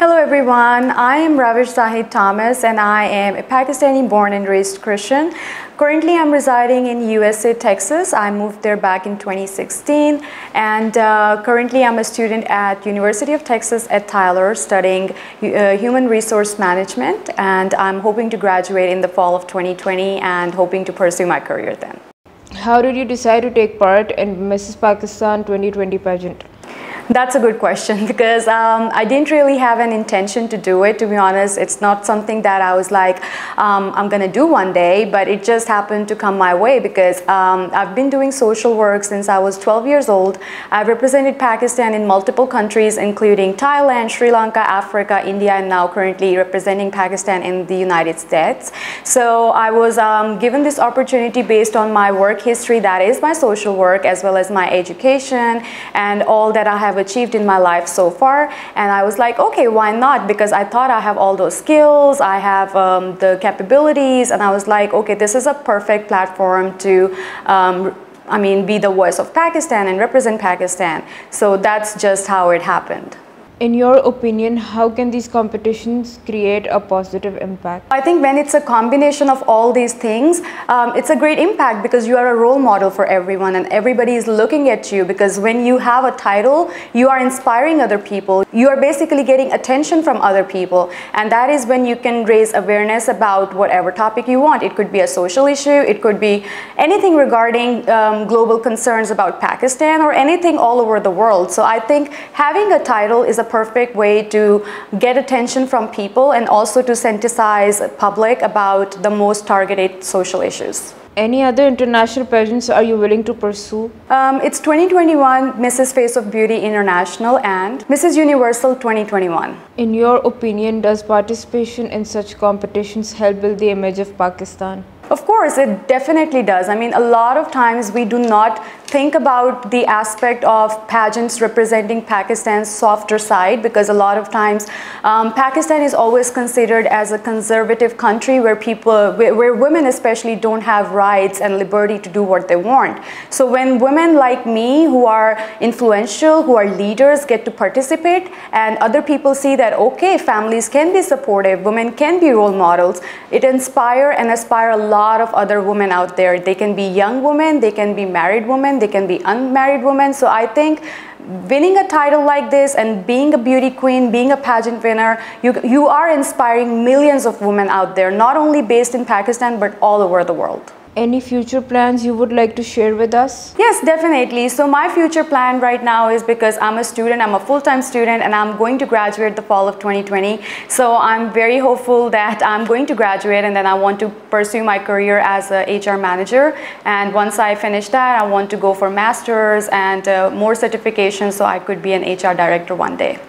Hello everyone, I am Ravish Zahid Thomas and I am a Pakistani born and raised Christian. Currently I'm residing in USA, Texas. I moved there back in 2016 and currently I'm a student at University of Texas at Tyler studying human resource management, and I'm hoping to graduate in the fall of 2020 and hoping to pursue my career then. How did you decide to take part in Mrs. Pakistan 2020 pageant? That's a good question because I didn't really have an intention to do it, to be honest. It's not something that I was like, I'm going to do one day, but it just happened to come my way because I've been doing social work since I was 12 years old. I've represented Pakistan in multiple countries, including Thailand, Sri Lanka, Africa, India, and now currently representing Pakistan in the United States. So I was given this opportunity based on my work history, that is my social work, as well as my education and all that I have achieved in my life so far, and I was like, okay, why not? Because I thought I have all those skills, I have the capabilities, and I was like, okay, this is a perfect platform to be the voice of Pakistan and represent Pakistan. So that's just how it happened. In your opinion, how can these competitions create a positive impact? I think when it's a combination of all these things, it's a great impact because you are a role model for everyone and everybody is looking at you, because when you have a title, you are inspiring other people. You are basically getting attention from other people, and that is when you can raise awareness about whatever topic you want. It could be a social issue, it could be anything regarding global concerns about Pakistan or anything all over the world. So I think having a title is a perfect way to get attention from people and also to sensitize the public about the most targeted social issues. Any other international pageants are you willing to pursue? It's 2021 Mrs. Face of Beauty International and Mrs. Universal 2021. In your opinion, does participation in such competitions help build the image of Pakistan? Of course, it definitely does. I mean, a lot of times we do not think about the aspect of pageants representing Pakistan's softer side, because a lot of times Pakistan is always considered as a conservative country where women especially don't have rights and liberty to do what they want. So when women like me, who are influential, who are leaders, get to participate and other people see that, okay, families can be supportive, women can be role models, it inspires and aspires a lot of other women out there. They can be young women, they can be married women, they can be unmarried women. So I think winning a title like this and being a beauty queen, being a pageant winner, you are inspiring millions of women out there, not only based in Pakistan but all over the world. Any future plans you would like to share with us? Yes, definitely. So my future plan right now is, because I'm a student, I'm a full-time student, and I'm going to graduate the fall of 2020. So I'm very hopeful that I'm going to graduate, and then I want to pursue my career as a HR manager. And once I finish that, I want to go for master's and more certifications so I could be an HR director one day.